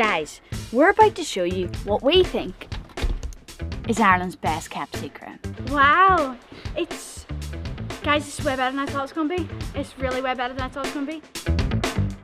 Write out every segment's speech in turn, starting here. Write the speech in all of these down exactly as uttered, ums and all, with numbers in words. Guys, we're about to show you what we think is Ireland's best kept secret. Wow, it's, guys, it's way better than I thought it was going to be. It's really way better than I thought it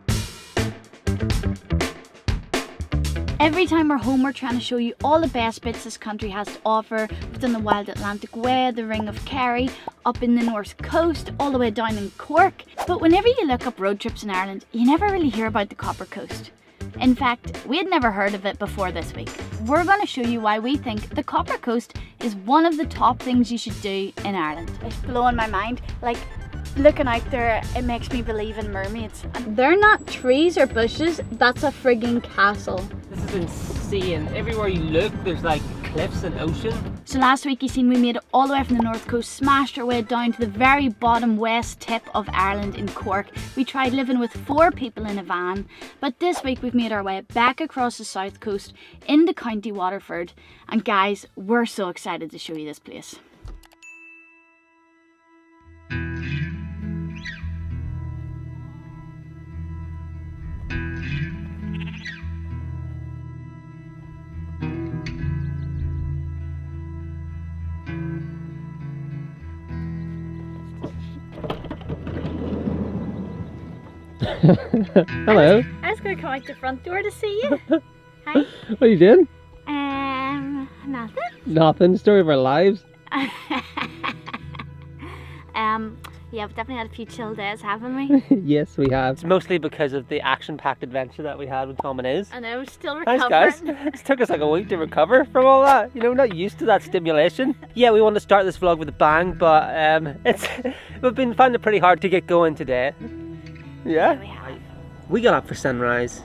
was going to be. Every time we're home, we're trying to show you all the best bits this country has to offer. We've done the Wild Atlantic Way, the Ring of Kerry, up in the North Coast, all the way down in Cork. But whenever you look up road trips in Ireland, you never really hear about the Copper Coast. In fact, we had never heard of it before this week. We're going to show you why we think the Copper Coast is one of the top things you should do in Ireland. It's blowing my mind. Like, looking out there, it makes me believe in mermaids. And they're not trees or bushes, that's a frigging castle. This is insane. Everywhere you look, there's like cliffs and ocean. So last week you seen we made it all the way from the North Coast, smashed our way down to the very bottom west tip of Ireland in Cork. We tried living with four people in a van, but this week we've made our way back across the South Coast into County Waterford, and guys, we're so excited to show you this place. Hello. I was going to come out the front door to see you. Hi. What are you doing? Um, nothing. Nothing. Story of our lives. um, yeah, we've definitely had a few chill days, haven't we? Yes, we have. It's mostly because of the action-packed adventure that we had with Tom and Iz. I know, we're still recovering. Thanks, guys. It took us like a week to recover from all that. You know, we're not used to that stimulation. Yeah, we want to start this vlog with a bang, but um, it's we've been finding it pretty hard to get going today. Yeah, we, we got up for sunrise,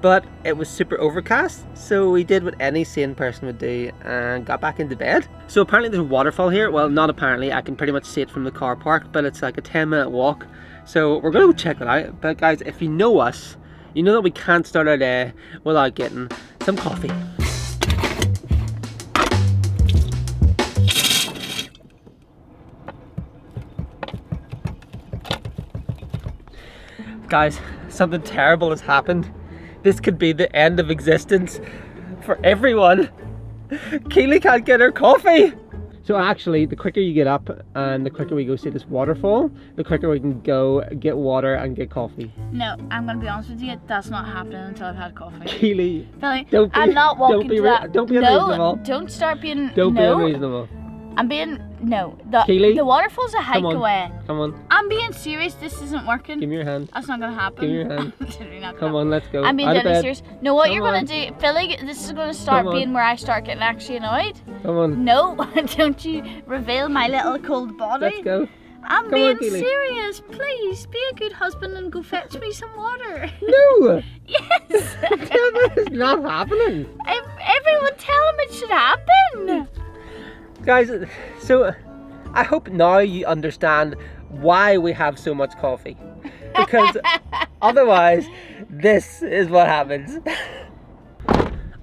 but it was super overcast, so we did what any sane person would do and got back into bed. So apparently there's a waterfall here. Well, not apparently, I can pretty much see it from the car park, but it's like a ten minute walk, so we're gonna go check it out. But guys, if you know us, you know that we can't start our day without getting some coffee. Guys, something terrible has happened. This could be the end of existence for everyone. Keely can't get her coffee. So actually, the quicker you get up and the quicker we go see this waterfall, the quicker we can go get water and get coffee. No, I'm gonna be honest with you, that's not happening until I've had coffee. Keely, Philly, don't be, I'm not walking don't be to that. Don't be unreasonable. No, don't start being, Don't no. be unreasonable. I'm being, no, the, Keely, the waterfall's a hike come on, away. Come on. I'm being serious, this isn't working. Give me your hand. That's not going to happen. Give me your hand. Really not come happen. On, let's go. I'm being deadly serious. No, what come you're going to do, Philly, this is going to start being where I start getting actually annoyed. Come on. No, don't you reveal my little cold body. Let's go. I'm come being on, serious. Please, be a good husband and go fetch me some water. No. Yes. It's not happening. If everyone tell him it should happen. Guys, so I hope now you understand why we have so much coffee, because otherwise this is what happens.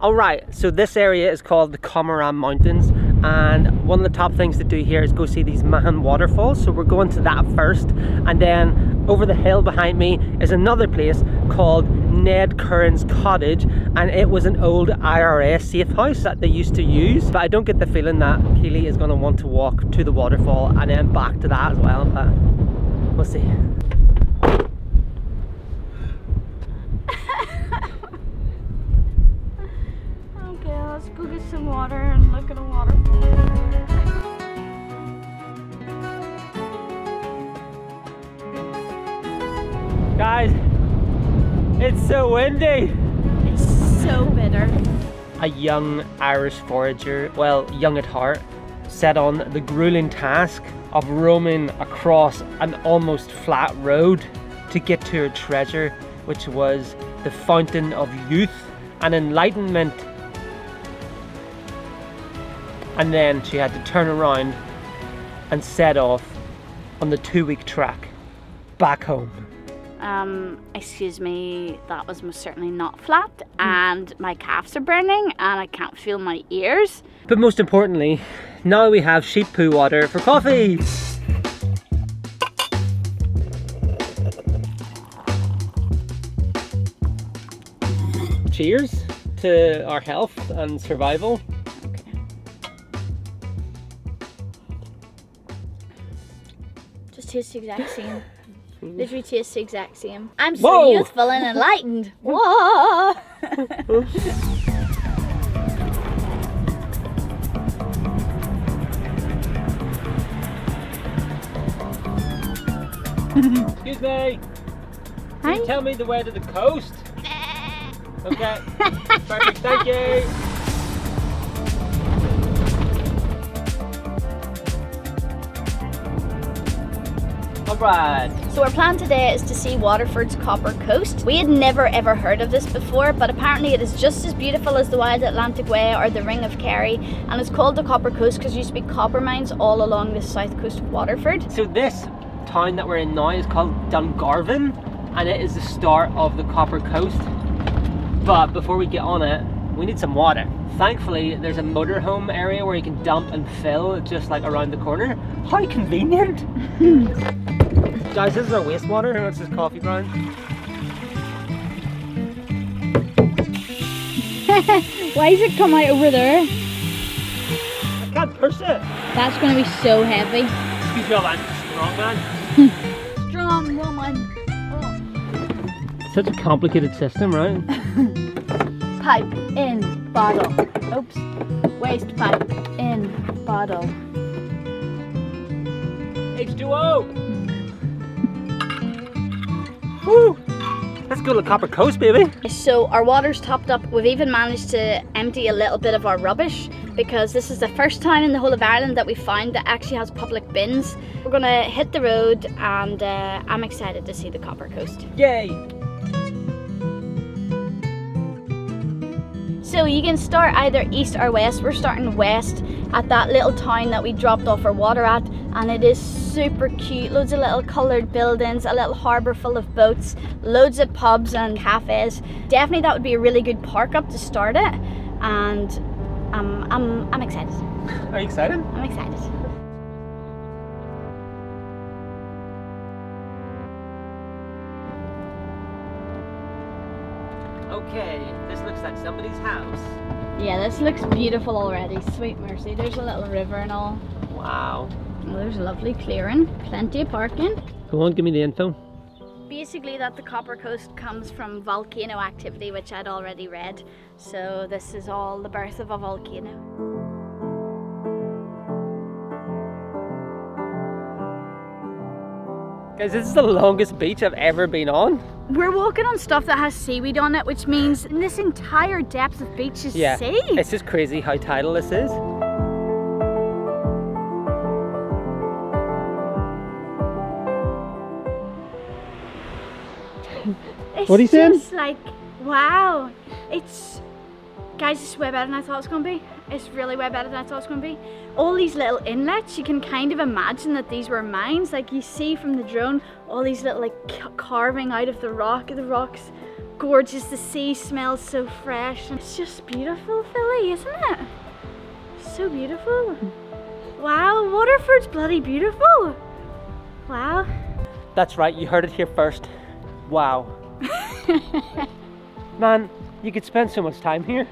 Alright, so this area is called the Comeragh Mountains, and one of the top things to do here is go see these Mahan waterfalls, so we're going to that first, and then over the hill behind me is another place called Ned Curran's Cottage, and it was an old I R A safe house that they used to use. But I don't get the feeling that Keely is going to want to walk to the waterfall and then back to that as well, but we'll see. Okay, let's go get some water and look at a waterfall. Guys, it's so windy. It's so bitter. A young Irish forager, well, young at heart, set on the grueling task of roaming across an almost flat road to get to her treasure, which was the fountain of youth and enlightenment. And then she had to turn around and set off on the two-week track back home. Um, excuse me, that was most certainly not flat, and my calves are burning and I can't feel my ears. But most importantly, now we have sheep poo water for coffee. cheers to our health and survival. Okay. Just tastes the exact same. Literally tastes the exact same. I'm so Whoa. youthful and enlightened. Whoa! Excuse me. Can Hi. you tell me the way to the coast? Okay. Perfect. Thank you. All right. So our plan today is to see Waterford's Copper Coast. We had never ever heard of this before, but apparently it is just as beautiful as the Wild Atlantic Way or the Ring of Kerry, and it's called the Copper Coast because there used to be copper mines all along the south coast of Waterford. So this town that we're in now is called Dungarvan, and it is the start of the Copper Coast. But before we get on it, we need some water. Thankfully, there's a motorhome area where you can dump and fill just like around the corner. How convenient! Guys, this is our wastewater. Who wants this coffee brine? Why does it come out over there? I can't push it. That's going to be so heavy. Excuse me, I'm strong man. Strong woman. Oh. Such a complicated system, right? Pipe in bottle. Oops. Waste pipe in bottle. H two O. Woo! Let's go to the Copper Coast, baby. So our water's topped up. We've even managed to empty a little bit of our rubbish because this is the first town in the whole of Ireland that we found that actually has public bins. We're gonna hit the road, and uh, I'm excited to see the Copper Coast. Yay! So you can start either east or west. We're starting west at that little town that we dropped off our water at, and it is super cute. Loads of little coloured buildings, a little harbour full of boats, loads of pubs and cafes. Definitely that would be a really good park up to start it, and um, I'm, I'm excited. Are you excited? I'm excited. Okay, this looks like somebody's house. Yeah, this looks beautiful already. Sweet mercy, there's a little river and all. Wow. Oh, there's a lovely clearing, plenty of parking. Go on, give me the info. Basically that the Copper Coast comes from volcano activity, which I'd already read. So this is all the birth of a volcano. Guys, this is the longest beach I've ever been on. We're walking on stuff that has seaweed on it, which means this entire depth of beach is yeah, sea. It's just crazy how tidal this is. It's what are you saying? It's just like, wow. It's, guys, it's way better than I thought it was going to be. It's really way better than I thought it was going to be. All these little inlets, you can kind of imagine that these were mines. Like you see from the drone, all these little like carving out of the rock. The rock's gorgeous, the sea smells so fresh. And it's just beautiful, Philly, isn't it? So beautiful. Wow, Waterford's bloody beautiful. Wow. That's right, you heard it here first. Wow. Man, you could spend so much time here.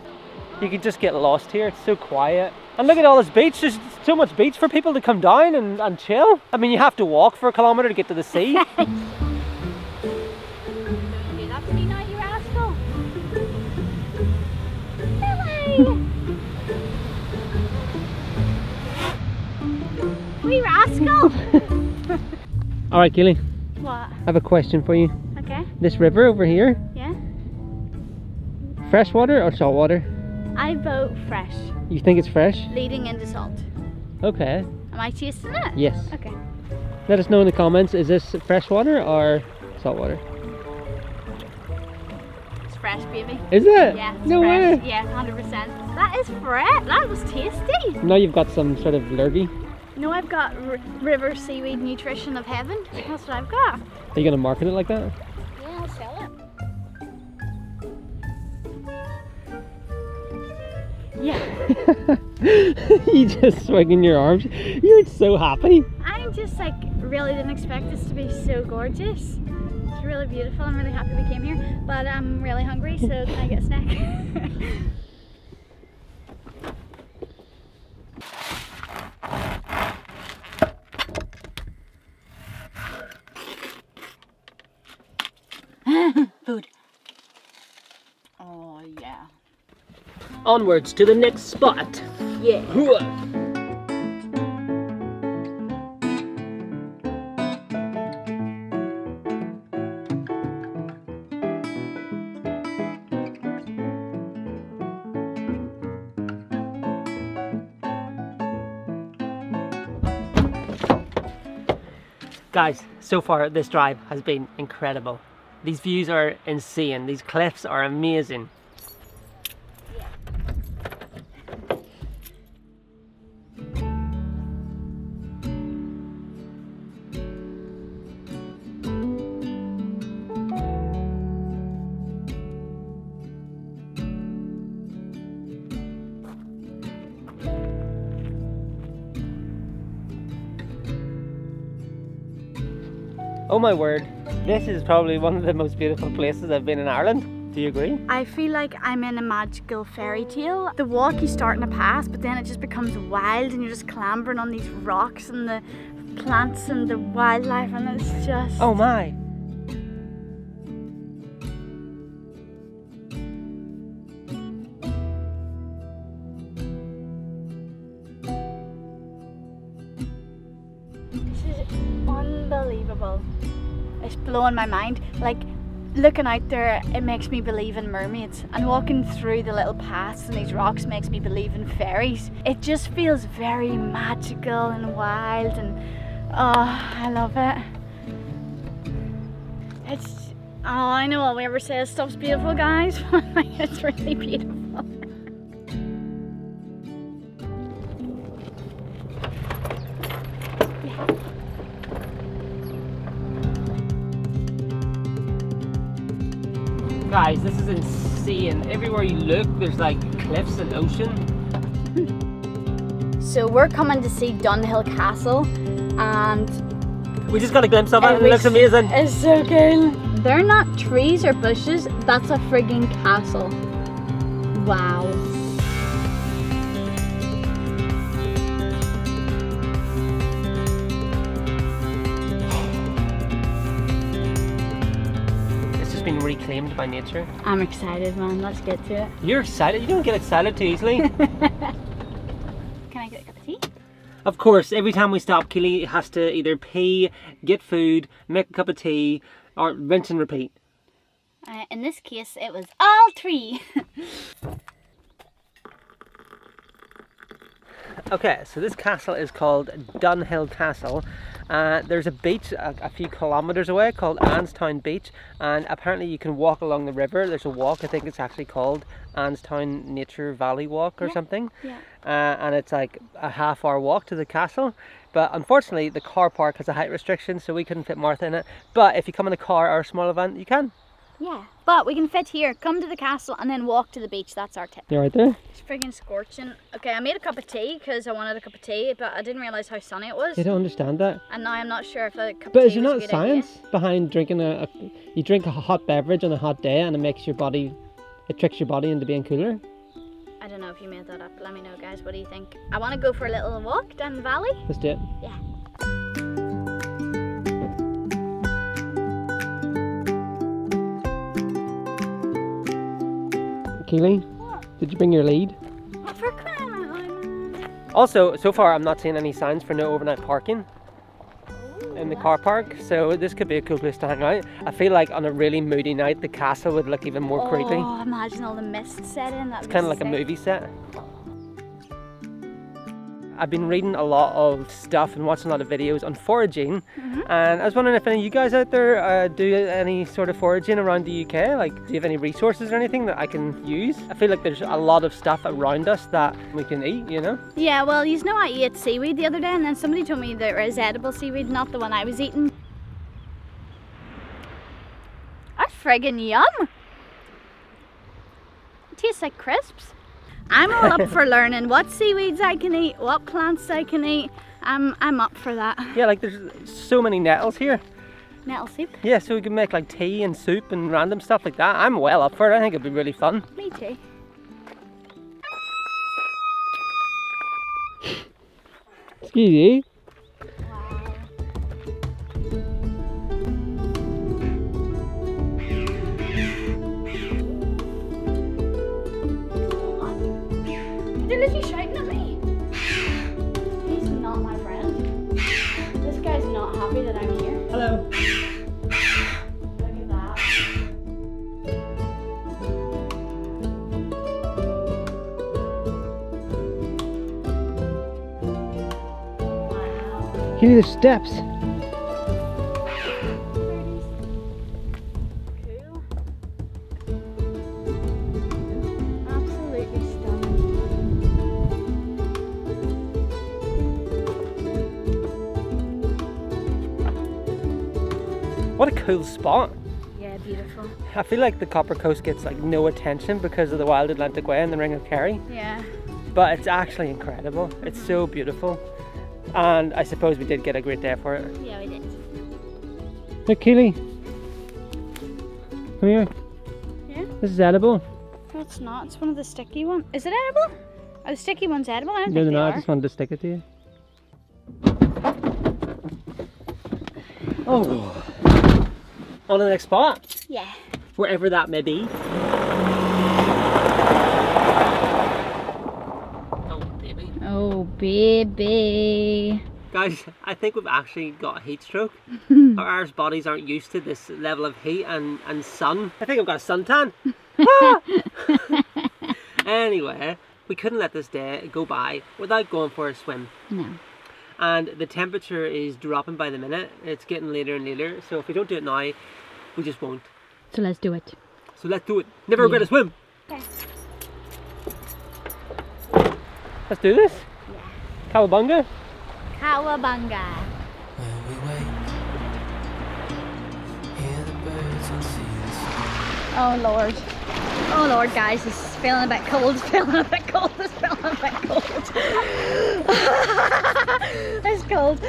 You could just get lost here, it's so quiet. And look at all this beach, there's so much beach for people to come down and, and chill. I mean, you have to walk for a kilometre to get to the sea. Don't do that to me now, you rascal. Billy! We rascal! Alright, Keely. What? I have a question for you. Okay. This river over here. Yeah. Fresh water or salt water? I vote fresh. You think it's fresh? Leading into salt. Okay. Am I tasting it? Yes. Okay. Let us know in the comments, is this fresh water or salt water? It's fresh, baby. Is it? Yeah, it's no fresh. Way. Yeah, one hundred percent. That is fresh. That was tasty. Now you've got some sort of lurgy. No, I've got r river seaweed nutrition of heaven. That's what I've got. Are you going to market it like that? Yeah, I'll sell it. Yeah. You just swinging your arms. You're so happy. I'm just like really didn't expect this to be so gorgeous. It's really beautiful. I'm really happy we came here, but I'm really hungry, so can I get a snack? Onwards to the next spot. Yeah. Guys, so far this drive has been incredible. These views are insane. These cliffs are amazing. Oh my word, this is probably one of the most beautiful places I've been in Ireland. Do you agree? I feel like I'm in a magical fairy tale. The walk you start in a pass, but then it just becomes wild and you're just clambering on these rocks and the plants and the wildlife, and it's just... Oh my! It's blowing my mind. Like, looking out there, it makes me believe in mermaids, and walking through the little paths and these rocks makes me believe in fairies. It just feels very magical and wild, and oh, I love it. It's, oh, I know all we ever say is stuff's beautiful, guys, but it's really beautiful. Guys, this is insane. Everywhere you look, there's like cliffs and ocean. So we're coming to see Dunhill Castle, and we just got a glimpse of it, and it looks amazing. It's so cool. They're not trees or bushes, that's a frigging castle. Wow. Been reclaimed by nature. I'm excited, man. Let's get to it. You're excited? You don't get excited too easily. Can I get a cup of tea? Of course. Every time we stop, Keely has to either pee, get food, make a cup of tea, or rinse and repeat. Uh, in this case, it was all three. Okay, so this castle is called Dunhill Castle. Uh, there's a beach a, a few kilometres away called Annstown Beach, and apparently you can walk along the river. There's a walk, I think it's actually called Annstown Nature Valley Walk or yeah. something. Yeah. Uh, and it's like a half hour walk to the castle. But unfortunately the car park has a height restriction, so we couldn't fit Martha in it. But if you come in a car or a smaller van, you can. Yeah, but we can fit here, come to the castle and then walk to the beach. That's our tip. You're right there. It's friggin' scorching. Okay, I made a cup of tea because I wanted a cup of tea, but I didn't realise how sunny it was. I don't understand that. And now I'm not sure if a cup but of tea But is there not science idea. behind drinking a, a... You drink a hot beverage on a hot day and it makes your body... It tricks your body into being cooler? I don't know if you made that up. Let me know, guys. What do you think? I want to go for a little walk down the valley. Let's do it. Yeah. Keely, did you bring your lead? For crying. Also, so far I'm not seeing any signs for no overnight parking Ooh, in the car park, so this could be a cool place to hang out. I feel like on a really moody night, the castle would look even more oh, creepy. Oh, imagine all the mist set in. That it's kind of like sick. a movie set. I've been reading a lot of stuff and watching a lot of videos on foraging, mm-hmm. and I was wondering if any of you guys out there uh, do any sort of foraging around the U K. Like, do you have any resources or anything that I can use? I feel like there's a lot of stuff around us that we can eat, you know? Yeah, well, you know, I ate seaweed the other day, and then somebody told me there is edible seaweed, not the one I was eating. That's friggin' yum! It tastes like crisps. I'm all up for learning what seaweeds I can eat, what plants I can eat. I'm, I'm up for that. Yeah, like there's so many nettles here. Nettle soup? Yeah, so we can make like tea and soup and random stuff like that. I'm well up for it, I think it'd be really fun. Me too. Skeezy. Give me the steps. Cool. Absolutely stunning. What a cool spot. Yeah, beautiful. I feel like the Copper Coast gets like no attention because of the Wild Atlantic Way and the Ring of Kerry. Yeah. But it's actually incredible. It's so beautiful. And I suppose we did get a great day for it. Yeah, we did. Look, Keely. Come here. Yeah? This is edible. No, it's not. It's one of the sticky ones. Is it edible? Oh, the sticky one's edible? I don't no, think they're they not. Are. I just wanted to stick it to you. Oh. On to the next spot. Yeah. Wherever that may be. Oh baby. Guys, I think we've actually got a heat stroke. Our Irish bodies aren't used to this level of heat and, and sun. I think I've got a suntan. Ah! Anyway, we couldn't let this day go by without going for a swim. No. And the temperature is dropping by the minute. It's getting later and later. So if we don't do it now, we just won't. So let's do it. So let's do it. Never regret yeah. a swim. Okay. Let's do this. Yeah. Cowabunga. Cowabunga. Well, we wait. Hear the birds and see the sea. Oh Lord. Oh Lord, guys, this is feeling a bit cold. It's feeling a bit cold. It's feeling a bit cold. It's cold.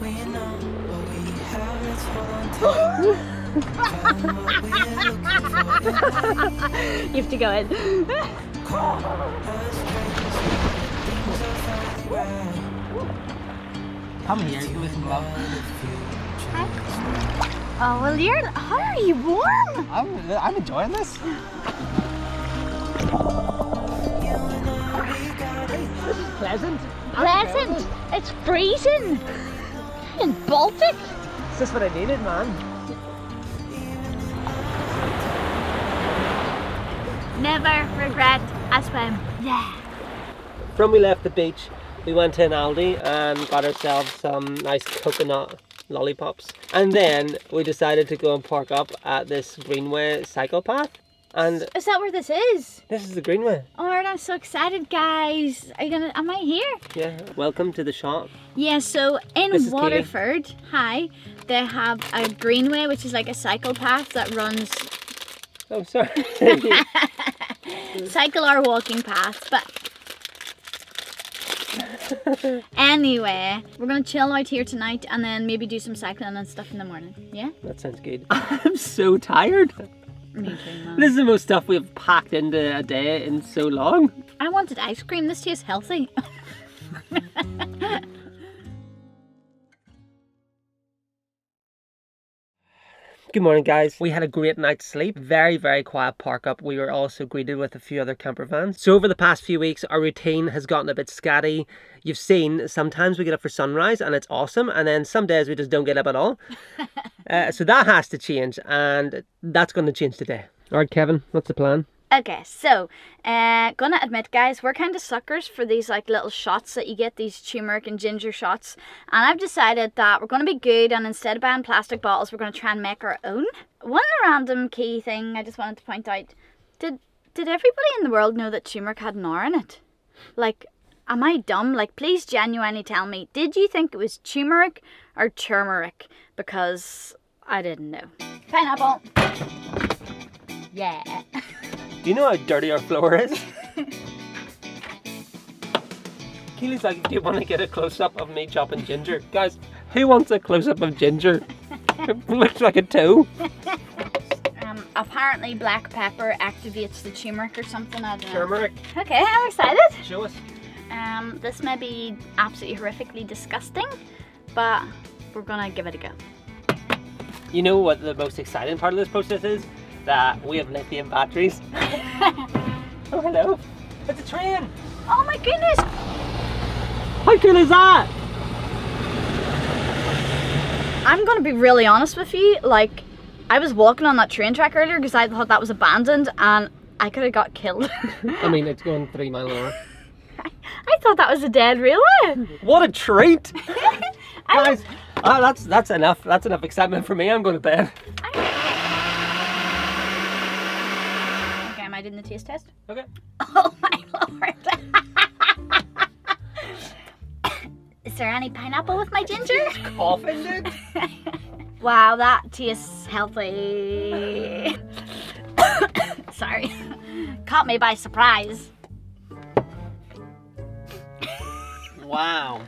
We know what we have, it's one time. You have to go in. Come here, you with love. Oh well, you're. How are you warm? I'm. I'm enjoying this. This is pleasant. Pleasant. It's freezing. In Baltic. It's just what I needed, man. Never regret a swim. Yeah. From we left the beach, we went to an Aldi and got ourselves some nice coconut lollipops. And then we decided to go and park up at this Greenway cycle path. And is that where this is? This is the Greenway. Oh, I'm so excited, guys. Are you gonna? Am I here? Yeah. Welcome to the shop. Yeah. So in Waterford, hi, they have a Greenway, which is like a cycle path that runs. Oh, sorry. Cycle or walking path, but anyway, we're gonna chill out here tonight and then maybe do some cycling and stuff in the morning. Yeah? That sounds good. I'm so tired. Me too, Mom. This is the most stuff we've packed into a day in so long. I wanted ice cream. This tastes healthy. Good morning, guys. We had a great night's sleep. Very, very quiet park up. We were also greeted with a few other camper vans. So over the past few weeks, our routine has gotten a bit scatty. You've seen, sometimes we get up for sunrise and it's awesome. And then some days we just don't get up at all. uh, so that has to change. And that's going to change today. All right, Kevin, what's the plan? Okay, so, uh, gonna admit, guys, we're kind of suckers for these like little shots that you get, these turmeric and ginger shots, and I've decided that we're gonna be good, and instead of buying plastic bottles, we're gonna try and make our own. One random key thing I just wanted to point out, did, did everybody in the world know that turmeric had an R in it? Like, am I dumb? Like, please genuinely tell me, did you think it was turmeric or turmeric? Because I didn't know. Pineapple. Yeah. Do you know how dirty our floor is? Keely's like, do you want to get a close-up of me chopping ginger? Guys, who wants a close-up of ginger? It looks like a toe. Um, apparently black pepper activates the turmeric or something, I don't know. Turmeric. Okay, I'm excited. Show us. Um, this may be absolutely horrifically disgusting, but we're gonna give it a go. You know what the most exciting part of this process is? That we have lithium batteries. Oh, hello. It's a train. Oh my goodness. How cool is that? I'm gonna be really honest with you, like, I was walking on that train track earlier because I thought that was abandoned and I could have got killed. I mean, it's going three mile an hour. I, I thought that was a dead railway. What a treat! Guys, oh, that's that's enough. That's enough excitement for me. I'm going to bed. I'm... Okay, am I doing the taste test? Okay. Oh my lord! Is there any pineapple with my ginger? Coughing, dude. Wow, that tastes healthy. Sorry. Caught me by surprise. Wow.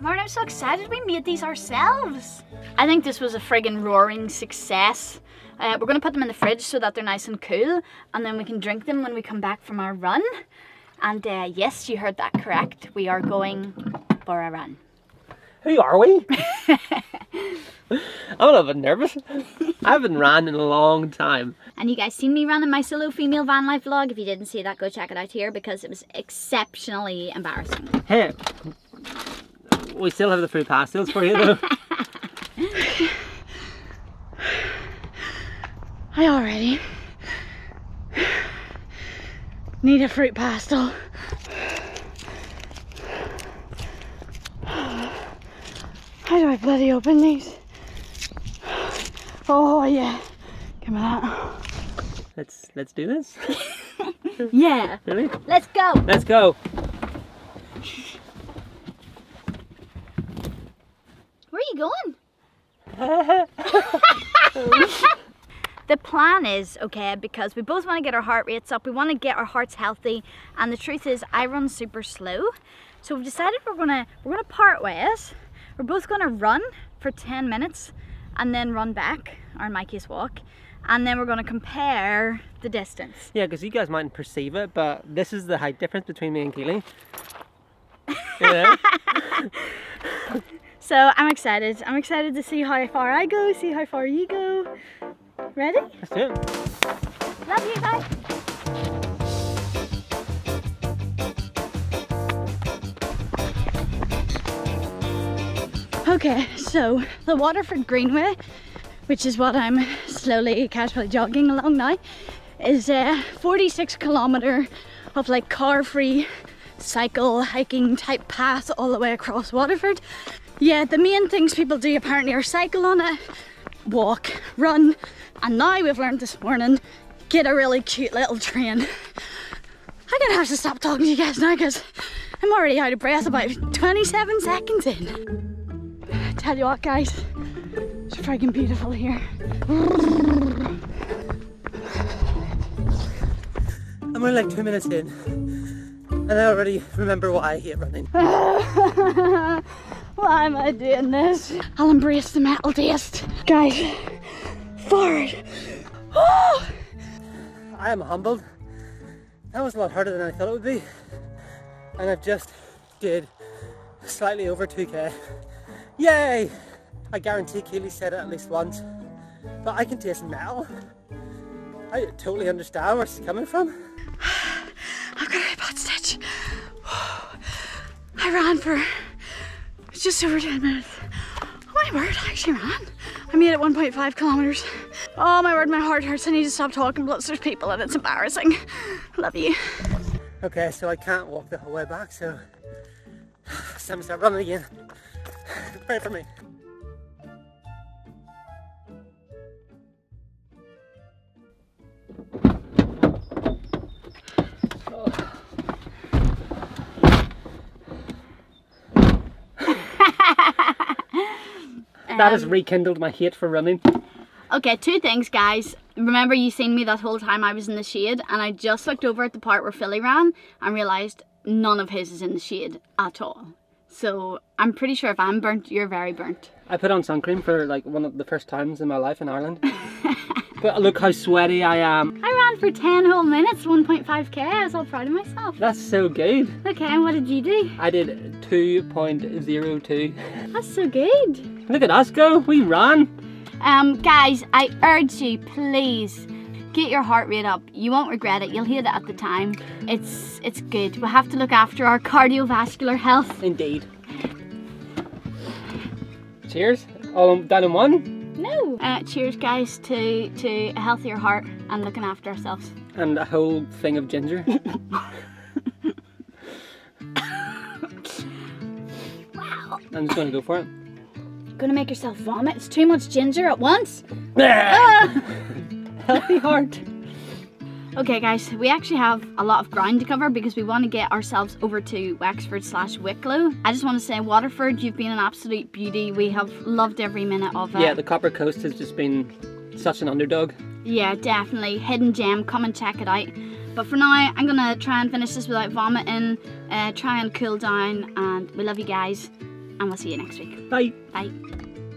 Martin, I'm so excited we made these ourselves. I think this was a friggin' roaring success. Uh, we're gonna put them in the fridge so that they're nice and cool, and then we can drink them when we come back from our run. And uh, yes, you heard that correct. We are going for a run. Who are we? I'm a little bit nervous. I haven't ran in a long time. And you guys seen me running my solo female van life vlog. If you didn't see that, go check it out here because it was exceptionally embarrassing. Hey, we still have the free pastilles for you though. I already need a fruit pastel. How do I bloody open these? Oh yeah, give me that. Let's let's do this. Yeah. Really? Let's go. Let's go. Where are you going? The plan is, okay, because we both want to get our heart rates up, we want to get our hearts healthy, and the truth is, I run super slow, so we've decided we're gonna we're gonna part ways. We're both gonna run for ten minutes and then run back, or in my case walk, and then we're gonna compare the distance. Yeah, because you guys mightn't perceive it, but this is the height difference between me and Keely. Yeah. So I'm excited. I'm excited to see how far I go, see how far you go. Ready? Let's do it. Love you, bye. Okay, so the Waterford Greenway, which is what I'm slowly casually jogging along now, is a forty-six kilometre of like car-free cycle hiking type path all the way across Waterford. Yeah, the main things people do apparently are cycle on it, walk, run, and now we've learned this morning, get a really cute little train. I'm gonna have to stop talking to you guys now because I'm already out of breath about twenty-seven seconds in. Tell you what, guys, it's friggin' beautiful here. I'm only like two minutes in, and I already remember why I hate running. Why am I doing this? I'll embrace the metal taste. Guys, forward. Oh! I am humbled. That was a lot harder than I thought it would be, and I've just did slightly over two K. Yay! I guarantee Keely said it at least once, but I can taste metal. I totally understand where she's coming from. I've got a hip hop stitch. I ran for just over ten minutes. Oh my word, I actually ran. I made it one point five kilometers. Oh my word, my heart hurts. I need to stop talking, but there's people and it's embarrassing. Love you. Okay, so I can't walk the whole way back, so Sam, start running again. Pray for me. That um, has rekindled my hate for running. Okay, two things, guys. Remember you seen me that whole time I was in the shade, and I just looked over at the part where Philly ran and realised none of his is in the shade at all. So I'm pretty sure if I'm burnt, you're very burnt. I put on sun cream for like one of the first times in my life in Ireland. But look how sweaty I am. I ran for ten whole minutes, one point five K. I was all proud of myself. That's so good. Okay, and what did you do? I did two point oh two. That's so good. Look at us go, we ran. Um, guys, I urge you, please, get your heart rate up. You won't regret it, you'll hate it at the time. It's, it's good. We have to look after our cardiovascular health. Indeed. Cheers. All down in one. No. Uh, cheers, guys, to, to a healthier heart and looking after ourselves. And a whole thing of ginger. Wow. I'm just going to go for it. You're going to make yourself vomit. It's too much ginger at once. Ah! Healthy heart. Okay, guys, we actually have a lot of ground to cover because we want to get ourselves over to Wexford slash Wicklow. I just want to say, Waterford, you've been an absolute beauty. We have loved every minute of it. Yeah, the Copper Coast has just been such an underdog. Yeah, definitely. Hidden gem. Come and check it out. But for now, I'm going to try and finish this without vomiting, uh, try and cool down, and we love you guys, and we'll see you next week. Bye. Bye.